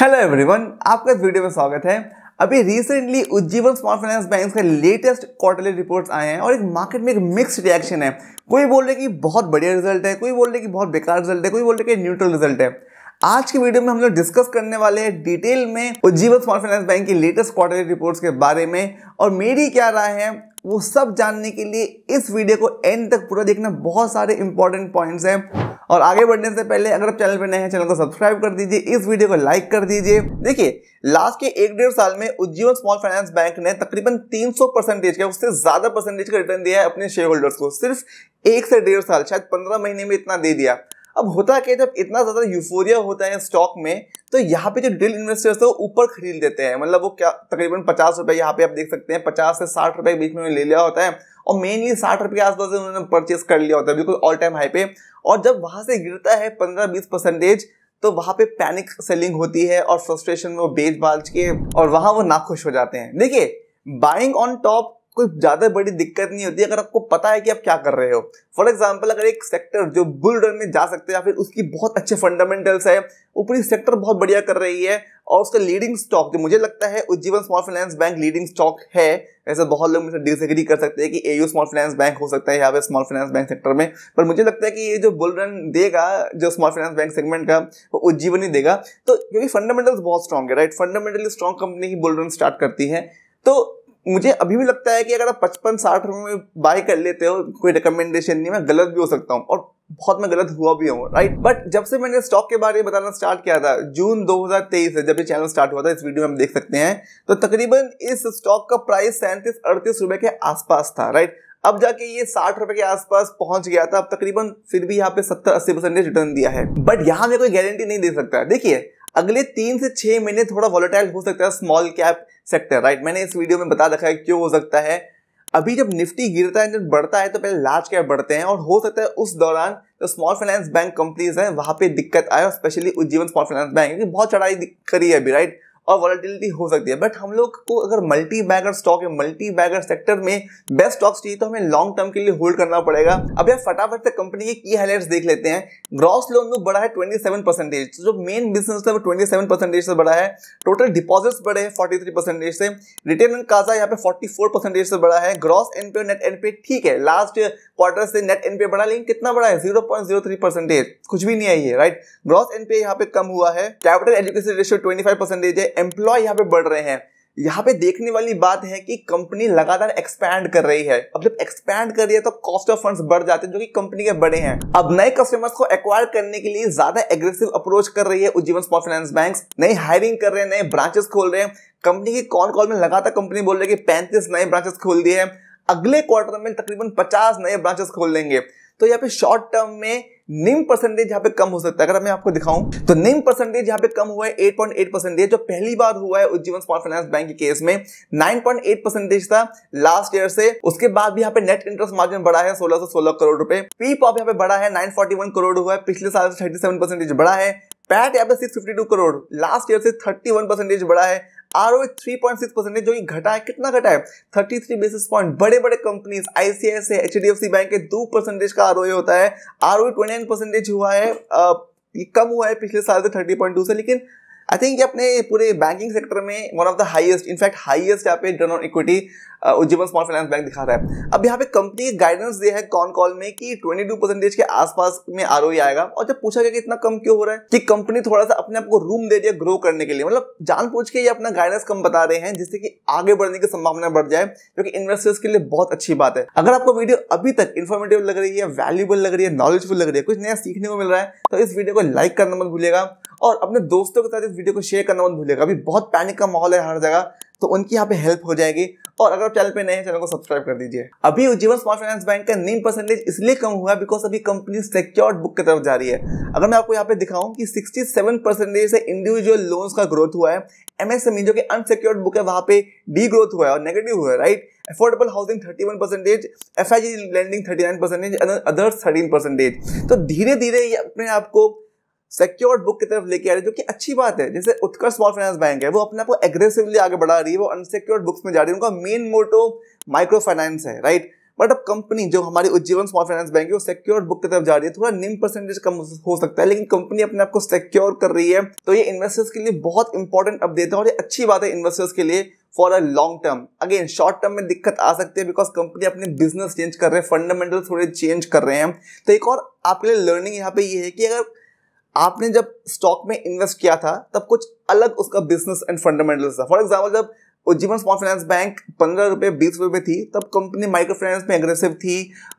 Hello everyone, आपका इस video में स्वागत है। अभी recently Ujjivan small finance bank के लेटेस्ट क्वार्टरली रिपोर्ट्स आए हैं और एक मार्केट में एक मिक्स्ड रिएक्शन है। कोई बोल रहे कि बहुत बढ़िया रिजल्ट है, कोई बोल रहे कि बहुत बेकार रिजल्ट है, कोई बोल रहे कि न्यूट्रल रिजल्ट है। आज के वीडियो में हम लोग डिस्कस करने वाले हैं डिटेल में उज्जीवन स्मॉल फाइनेंस बैंक की लेटेस्ट क्वार्टरली रिपोर्ट्स के बारे में, और मेरी क्या राय है वो सब जानने के लिए इस वीडियो को एंड तक पूरा देखना। बहुत सारे इंपॉर्टेंट पॉइंट्स हैं, और आगे बढ़ने से पहले अगर आप चैनल पर नए हैं चैनल को सब्सक्राइब कर दीजिए, इस वीडियो को लाइक कर दीजिए। देखिए, लास्ट के एक डेढ़ साल में उज्जीवन स्मॉल फाइनेंस बैंक ने तकरीबन 300% का, उससे ज्यादा परसेंटेज का रिटर्न दिया है अपने शेयर होल्डर्स को। सिर्फ एक से डेढ़ साल, शायद 15 महीने में इतना दे दिया। अब होता क्या है, जब इतना ज्यादा यूफोरिया होता है स्टॉक में तो यहाँ पे जो रिटेल इन्वेस्टर्स है वो ऊपर खरीद देते हैं। मतलब वो क्या, तकरीबन 50 रुपए, यहाँ पे आप देख सकते हैं 50 से 60 रुपए के बीच में ले लिया होता है, और मेनली 60 रुपए के आसपास उन्होंने परचेस कर लिया होता है, बिल्कुल ऑल टाइम हाई पे। और जब वहां से गिरता है 15-20%, तो वहां पे पैनिक सेलिंग होती है और फ्रस्ट्रेशन में वो बेच बाज के, और वहां वो नाखुश हो जाते हैं। देखिए, बाइंग ऑन टॉप कोई ज्यादा बड़ी दिक्कत नहीं होती अगर आपको पता है कि आप क्या कर रहे हो। फॉर एग्जाम्पल, अगर एक सेक्टर जो बुल रन में जा सकते हैं या फिर उसकी बहुत अच्छे फंडामेंटल्स है, वो पूरी सेक्टर बहुत बढ़िया कर रही है, और उसका लीडिंग स्टॉक जो मुझे लगता है Ujjivan small finance bank leading stock है। ऐसे बहुत लोग मुझसे डिसएग्री कर सकते हैं कि एयू स्मॉल फाइनेंस बैंक हो सकता है यहाँ पे स्मॉल फाइनेंस बैंक सेक्टर में, पर मुझे लगता है कि ये जो बुल रन देगा जो स्मॉल फाइनेंस बैंक सेगमेंट का, वो उज्जीवन ही देगा। तो क्योंकि फंडामेंटल्स बहुत स्ट्रॉन्ग है, राइट, फंडामेंटली स्ट्रॉन्ग कंपनी ही बुल रन स्टार्ट करती है। तो मुझे अभी भी लगता है कि अगर आप 55-60 रुपए में बाय कर लेते हो, कोई रिकमेंडेशन नहीं, मैं गलत भी हो सकता हूँ और बहुत मैं गलत हुआ भी हूँ, राइट। बट जब से मैंने स्टॉक के बारे में बताना स्टार्ट किया था जून 2023 से, जब ये चैनल स्टार्ट हुआ था, इस वीडियो में हम देख सकते हैं, तो तकरीबन इस स्टॉक का प्राइस 37-38 रुपए के आसपास था, राइट। अब जाके ये 60 रुपए के आसपास पहुंच गया था। अब तकरीबन फिर भी यहाँ पे 70-80% रिटर्न दिया है, बट यहाँ मैं कोई गारंटी नहीं दे सकता। देखिए, अगले 3 से 6 महीने थोड़ा वॉलेटाइल हो सकता है स्मॉल कैप सेक्टर, राइट। मैंने इस वीडियो में बता रखा है क्यों हो सकता है। अभी जब निफ्टी गिरता है, जब बढ़ता है, तो पहले लार्ज कैप बढ़ते हैं, और हो सकता है उस दौरान जो स्मॉल फाइनेंस बैंक कंपनीज हैं वहां पे दिक्कत आए, और specially Ujjivan small finance bank क्योंकि बहुत चढ़ाई करी है अभी, राइट, और वॉलेटिलिटी हो सकती है। बट हम लोग को अगर मल्टी बैगर स्टॉक या मल्टी बैगर सेक्टर में बेस्ट स्टॉक्स चाहिए तो हमें लॉन्ग टर्म के लिए होल्ड करना पड़ेगा। अब यार फटाफट से कंपनी के की हाइलाइट्स देख लेते हैं। ग्रॉस लोन तो बढ़ा है 27%, जो मेन बिजनेस है वो 27% से बढ़ा है। टोटल डिपॉजिट्स बढ़े हैं 43% से। रिटर्न ऑन कासा यहाँ पे 44% से बढ़ा है। ग्रॉस एनपीए, नेट एनपीए ठीक है, लास्ट क्वार्टर से नेट एनपीए बढ़ा, लेकिन कितना बढ़ा है, 0.03%, कुछ भी नहीं आई है, राइट। ग्रॉस एनपीए यहाँ पे कम हुआ है। कैपिटल एडुकेशन रेशियो 25% है। एम्प्लॉय यहाँ पे बढ़ रहे हैं। यहाँ पे देखने वाली बात है कि कंपनी लगातार एक्सपैंड कर रही है। अब जब एक्सपैंड कर रही है तो कॉस्ट ऑफ फंड्स बढ़ जाते हैं, जो कि कंपनी के बड़े हैं। अब नए कस्टमर्स को एक्वायर करने के लिए ज्यादा एग्रेसिव अप्रोच कर रही है उज्जीवन स्मॉल फाइनेंस बैंक। नई हायरिंग कर रहे हैं, नए ब्रांचेस खोल रहे हैं। कंपनी की कॉन कॉल में लगातार कंपनी बोल रही है कि 35 नए ब्रांचेस खोल दिए हैं, अगले क्वार्टर में तकरीबन 50 नए ब्रांचेस खोल लेंगे। तो यहाँ पे शॉर्ट टर्म में निम परसेंटेज यहाँ पे कम हो सकता है। अगर मैं आपको दिखाऊं तो निम परसेंटेज यहाँ पे कम हुआ है 8.8%, जो पहली बार हुआ है उज्जीवन स्मॉल फाइनेंस बैंक के केस में। 9.8% था लास्ट ईयर से। उसके बाद भी यहाँ पे नेट इंटरेस्ट मार्जिन बढ़ा है 16 करोड़ रुपए। पीपॉप यहाँ पे बढ़ा है 941 करोड़ हुआ है, पिछले साल से 37% बढ़ा है। पैट यहाँ पे 652 करोड़, लास्ट ईयर से 31% बढ़ा है। आरओई 3.6%, जो कि घटा है, कितना घटा है, 33 बेसिस पॉइंट। बड़े बड़े कंपनीज आईसीआईसीआई, एचडीएफसी बैंक के 2% का आरओई होता है। आरओई 29% हुआ है, ये कम हुआ है पिछले साल से 30.2 से, लेकिन आई थिंक अपने पूरे बैंकिंग सेक्टर में one of the highest, in fact highest यहाँ पे return on equity Ujjivan small finance bank दिखा रहा है। अब यहाँ पे कंपनी गाइडेंस दिया है कॉन कॉल में कि 22% के आसपास में आरओई आएगा, और जब पूछा गया कि इतना कम क्यों हो रहा है, कि कंपनी थोड़ा सा अपने आप को रूम दे दिया ग्रो करने के लिए। मतलब जानबूझ के ये अपना गाइडेंस कम बता रहे हैं जिससे कि आगे बढ़ने की संभावना बढ़ जाए, जो कि इन्वेस्टर्स के लिए बहुत अच्छी बात है। अगर आपको वीडियो अभी तक इन्फॉर्मेटिव लग रही है, वैल्यूबल लग रही है, नॉलेजफुल लग रही है, कुछ नया सीखने को मिल रहा है, तो इस वीडियो को लाइक करना मत भूलिएगा, और अपने दोस्तों के साथ इस वीडियो को शेयर करना मत भूलिएगा। अभी बहुत पैनिक का माहौल है हर जगह, तो उनकी यहाँ पे हेल्प हो जाएगी। और अगर आप चैनल पे नए हैं चैनल को सब्सक्राइब कर दीजिए। अभी उज्जीवन स्मॉल फाइनेंस बैंक का निम परसेंटेज इसलिए कम हुआ बिकॉज अभी कंपनी सिक्योर्ड बुक की तरफ जा रही है। अगर मैं आपको यहाँ पे दिखाऊं कि 67% से इंडिविजुअल लोन्स का ग्रोथ हुआ है। एमएसएमई जो कि अनसिक्योर्ड बुक है वहां पे डी ग्रोथ हुआ है और नेगेटिव हुआ है, right. Affordable housing 31%, FIG lending 39%, others 13%। तो धीरे धीरे ये अपने आप को सिक्योर्ड बुक की तरफ लेके आ रही है, जो कि अच्छी बात है। जैसे उत्कर्ष स्मॉल फाइनेंस बैंक है, वो अपने आप को एग्रेसिवली आगे बढ़ा रही है, वो अनसिक्योर्ड बुक्स में जा रही है। उनका मेन मोटो माइक्रो फाइनेंस है, राइट। बट अब कंपनी जो हमारी उज्जीवन स्मॉल फाइनेंस बैंक है वो सिक्योर्ड बुक की तरफ जा रही है, थोड़ा निम परसेंटेज कम हो सकता है, लेकिन कंपनी अपने आप को सिक्योर कर रही है। तो ये इन्वेस्टर्स के लिए बहुत इंपॉर्टेंट अपडेट है और ये अच्छी बात है इन्वेस्टर्स के लिए for a long term. Again short term में दिक्कत आ सकती है बिकॉज कंपनी अपने बिजनेस चेंज कर रहे हैं, फंडामेंटल थोड़े चेंज कर रहे हैं। तो एक और आपके लिए लर्निंग यहाँ पे ये है कि अगर आपने जब स्टॉक में इन्वेस्ट किया था तब कुछ अलग उसका बिजनेस एंड फंडामेंटल्स था। फॉर एग्जाम्पल जब उज्जीवन स्मॉल फाइनेंस बैंक 15 रुपये 20 रुपये में थी तब कंपनी माइक्रो फाइनेंस में एग्रेसिव थी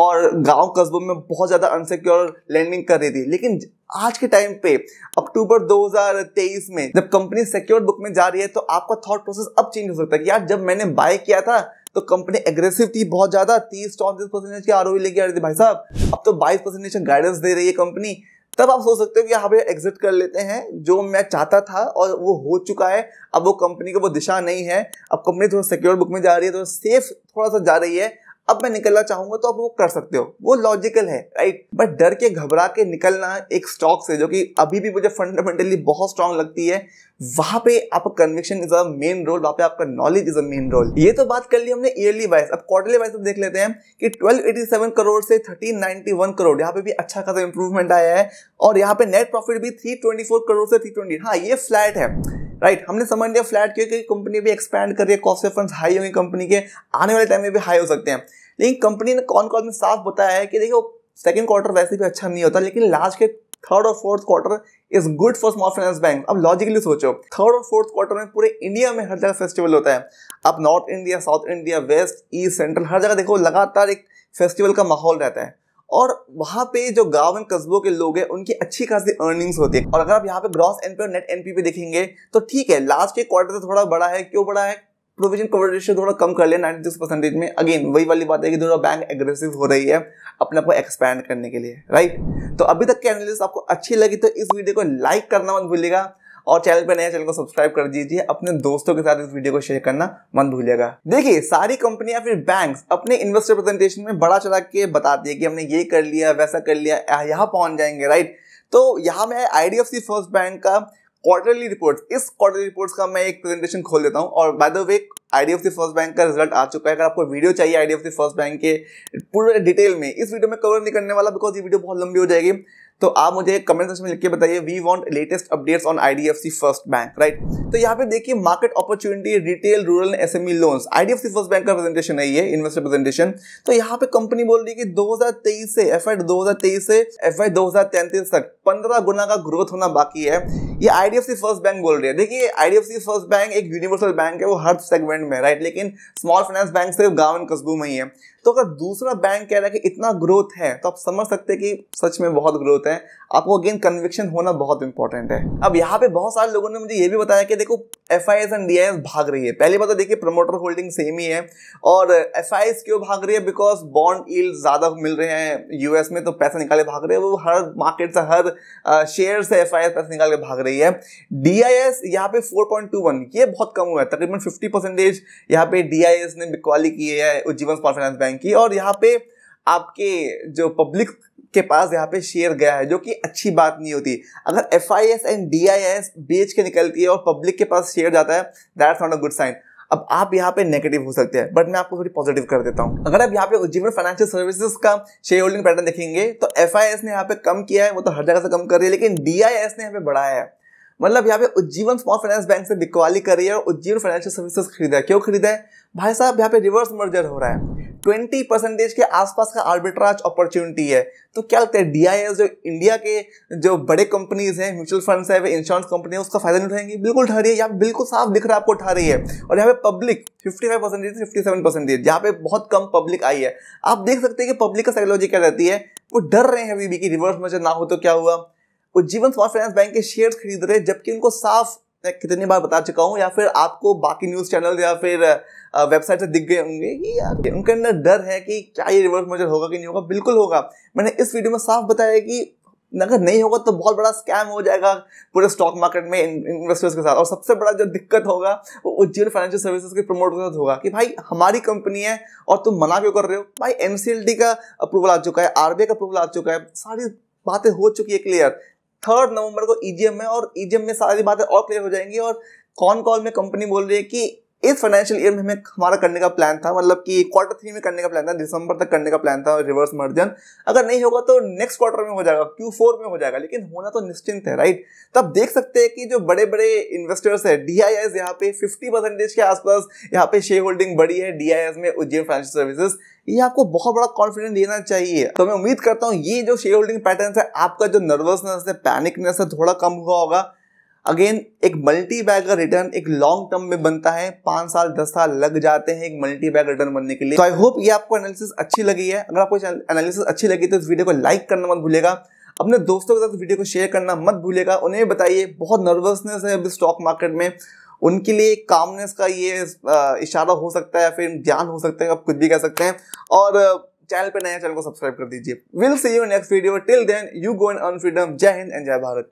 और गांव कस्बों में बहुत ज़्यादा अनसिक्योर लैंडिंग कर रही थी। लेकिन आज के टाइम पे अक्टूबर 2023 में जब कंपनी सिक्योर्ड बुक में जा रही है तो आपका थॉट प्रोसेस अब चेंज हो सकता है कि यार जब मैंने बाय किया था तो कंपनी एग्रेसिव थी, बहुत ज़्यादा 30-34% की आरओई लेके आ रही थी, भाई साहब अब तो 22% गाइडेंस दे रही है कंपनी। तब आप सोच सकते हो कि यहाँ पे एग्जिट कर लेते हैं, जो मैं चाहता था और वो हो चुका है, अब वो कंपनी को वो दिशा नहीं है, अब कंपनी थोड़ा सिक्योर बुक में जा रही है, थोड़ा सेफ थोड़ा सा जा रही है, अब मैं निकलना चाहूंगा तो आप वो कर सकते हो, वो लॉजिकल है, राइट। बट डर के घबरा के निकलना एक स्टॉक से जो कि अभी भी मुझे फंडामेंटली बहुत स्ट्रांग लगती है, वहां पे आपका conviction is a main role, वहां पे आपका knowledge is a main role. ये तो बात कर ली हमने ईयरली वाइज, अब क्वार्टरली वाइज देख लेते हैं कि 1287 करोड़ से 1391 करोड़ यहाँ पे भी अच्छा खासा इंप्रूवमेंट आया है और यहाँ पे नेट प्रॉफिट भी 324 करोड़ से 320, हाँ ये फ्लैट है राइट, हमने समझ लिया फ्लैट क्योंकि कंपनी भी एक्सपैंड कर रही है, कॉस्ट ऑफ फंड्स हाई होंगे कंपनी के, आने वाले टाइम में भी हाई हो सकते हैं। लेकिन कंपनी ने कॉन कॉल में साफ बताया है कि देखो सेकंड क्वार्टर वैसे भी अच्छा नहीं होता लेकिन लास्ट के थर्ड और fourth quarter is good for small finance bank. अब लॉजिकली सोचो, थर्ड और फोर्थ क्वार्टर में पूरे इंडिया में हर जगह फेस्टिवल होता है, अब north India, south India, west, east, central, हर जगह देखो लगातार एक फेस्टिवल का माहौल रहता है और वहाँ पे जो गाँव एंड कस्बों के लोग हैं उनकी अच्छी खासी अर्निंग्स होती है। और अगर आप यहाँ पे ग्रॉस एनपी और नेट एनपी पे देखेंगे तो ठीक है लास्ट के क्वार्टर से थोड़ा बड़ा है, क्यों बड़ा है, प्रोविजन कवरेज रेशियो थोड़ा कम कर लिया 96% में। अगेन वही वाली बात है कि थोड़ा बैंक एग्रेसिव हो रही है अपने आप को एक्सपैंड करने के लिए, राइट। तो अभी तक के एनालिसिस आपको अच्छी लगी तो इस वीडियो को लाइक करना मत भूलिएगा और चैनल पर नया चैनल को सब्सक्राइब कर दीजिए, अपने दोस्तों के साथ इस वीडियो को शेयर करना मत भूलिएगा। देखिए सारी कंपनियां फिर बैंक्स अपने इन्वेस्टर प्रेजेंटेशन में बड़ा चढ़ा के बताती है कि हमने ये कर लिया, वैसा कर लिया, यहाँ पहुंच जाएंगे, राइट। तो यहाँ मैं IDFC फर्स्ट बैंक का क्वार्टरली रिपोर्ट्स, इस क्वार्टरली रिपोर्ट्स का मैं एक प्रेजेंटेशन खोल देता हूँ। और by the way IDFC first bank का रिजल्ट आ चुका है, अगर आपको वीडियो चाहिए IDFC फर्स्ट बैंक के पूरे डिटेल में, इस वीडियो में कवर नहीं करने वाला बिकॉज ये वीडियो बहुत लंबी हो जाएगी, तो आप मुझे कमेंट सेक्शन में लिख के बताइए we want latest updates on IDFC first bank, right. तो यहाँ पे देखिए market opportunity, retail, rural, SME loans, IDFC first bank का प्रेजेंटेशन है ये, इन्वेस्टर प्रेजेंटेशन। तो यहाँ पे कंपनी बोल रही है कि 2023 से FY 2023 से FY 2033 तक 15 गुना का ग्रोथ होना बाकी है, ये IDFC फर्स्ट बैंक बोल रही है। देखिए IDFC फर्स्ट बैंक एक यूनिवर्सल बैंक है, वो हर सेगमेंट में, राइट, लेकिन स्मॉल फाइनेंस बैंक सिर्फ गाँव एंड कस्बों में ही है। तो अगर दूसरा बैंक कह रहा है कि इतना ग्रोथ है तो आप समझ सकते हैं कि सच में बहुत ग्रोथ है, आपको अगेन कन्विक्शन होना बहुत इंपॉर्टेंट है। अब यहाँ पे बहुत सारे लोगों ने मुझे ये भी बताया कि देखो FIs एंड DIs भाग रही है, पहली बात तो देखिए प्रमोटर होल्डिंग सेम ही है और FIs क्यों भाग रही है, बिकॉज बॉन्ड यील्ड ज़्यादा मिल रहे हैं US में तो पैसा निकाले भाग रहे हैं, वो हर मार्केट से हर शेयर से FIs पैसा निकाल के भाग रही है। DIs यहाँ पे 4.21 ये बहुत कम हुआ है, तकरीबन 50% यहाँ पे DIs ने बिकवाली की है उज्जीवन स्मॉल फाइनेंस बैंक की और यहाँ पे आपके जो पब्लिक के पास यहाँ पे शेयर गया है, जो कि अच्छी बात नहीं होती। अगर FIs एंड DIs बेच के निकलती है और पब्लिक के पास शेयर जाता है, that's not a good sign. अब आप यहाँ पे नेगेटिव हो सकते हैं बट मैं आपको थोड़ी पॉजिटिव कर देता हूँ। अगर आप यहाँ पे उज्जीवन फाइनेंशियल सर्विसेज का शेयर होल्डिंग पैटर्न देखेंगे तो FIs ने यहाँ पे कम किया है, वो तो हर जगह से कम कर रही है, लेकिन DIs ने यहाँ पे बढ़ाया है, मतलब यहाँ पे उज्जीवन स्मॉल फाइनेंस बैंक से बिकवाली करी है और उज्जीवन फाइनेंशियल सर्विसेज खरीदा है। क्यों खरीदा है भाई साहब, यहाँ पे रिवर्स मर्जर हो रहा है, 20% के आसपास का आर्बिट्राज अपॉर्चुनिटी है। तो क्या लगता है DIs जो इंडिया के जो बड़े कंपनीज हैं, म्यूचुअल फंड्स है, इंश्योरेंस कंपनी है, उसका फायदा नहीं उठाएंगी? बिल्कुल उठा रही है, यहाँ बिल्कुल साफ दिख रहा है आपको उठा रही है। और यहाँ पे पब्लिक 55% से 57% यहाँ पे बहुत कम पब्लिक आई है। आप देख सकते हैं कि पब्लिक का साइकोलॉजी क्या रहती है, वो डर रहे हैं अभी भी कि रिवर्स मर्जर ना हो तो क्या हुआ। उज्जीवन स्मॉल फाइनेंस बैंक के शेयर खरीद रहे जबकि उनको साफ, मैं कितनी बार बता चुका हूँ या फिर आपको बाकी न्यूज़ चैनल या फिर वेबसाइट से दिख गए होंगे कि यार उनके अंदर डर है कि क्या ये रिवर्स मर्जर होगा कि नहीं होगा। बिल्कुल होगा, मैंने इस वीडियो में साफ बताया कि अगर नहीं होगा तो बहुत बड़ा स्कैम हो जाएगा पूरे स्टॉक मार्केट में इन्वेस्टर्स के साथ। और सबसे बड़ा जो दिक्कत होगा वो उज्जीवन फाइनेंशियल सर्विसेज के प्रमोटर के साथ होगा कि भाई हमारी कंपनी है और तुम मना क्यों कर रहे हो। भाई NCLH का अप्रूवल आ चुका है, RBI का अप्रूवल आ चुका है, सारी बातें हो चुकी है क्लियर। 3 नवंबर को EGM है और EGM में सारी बातें और क्लियर हो जाएंगी। और कॉन कॉल में कंपनी बोल रही है कि इस फाइनेंशियल ईयर में हमें हमारा करने का प्लान था, मतलब कि Q3 में करने का प्लान था, दिसंबर तक करने का प्लान था रिवर्स मर्जन। अगर नहीं होगा तो नेक्स्ट क्वार्टर में हो जाएगा, Q4 में हो जाएगा, लेकिन होना तो निश्चिंत है, राइट। तब देख सकते हैं कि जो बड़े बड़े इन्वेस्टर्स है, DIIs यहाँ पे 50% के आसपास यहाँ पे शेयर होल्डिंग बढ़ी है DIIs में उज्जीवन फाइनेंशियल सर्विसेज। ये आपको बहुत बड़ा कॉन्फिडेंस देना चाहिए। तो मैं उम्मीद करता हूँ ये जो शेयर होल्डिंग पैटर्न है, आपका जो नर्वसनेस है, पैनिकनेस है, थोड़ा कम हुआ होगा। अगेन एक मल्टी बैग का रिटर्न एक लॉन्ग टर्म में बनता है, 5 साल 10 साल लग जाते हैं एक मल्टी बैग रिटर्न बनने के लिए। तो आई होप ये आपको एनालिसिस अच्छी लगी है। अगर आपको एनालिसिस अच्छी लगी तो इस वीडियो को लाइक करना मत भूलेगा, अपने दोस्तों के साथ वीडियो को शेयर करना मत भूलेगा, उन्हें बताइए बहुत नर्वसनेस है अभी स्टॉक मार्केट में, उनके लिए कामनेस का ये इशारा हो सकता है या फिर ज्ञान हो सकता है, आप कुछ भी कह सकते हैं। और चैनल पर नया चैनल को सब्सक्राइब कर दीजिए। Will see you next video, till then you go and earn freedom. जय हिंद एंड जय भारत।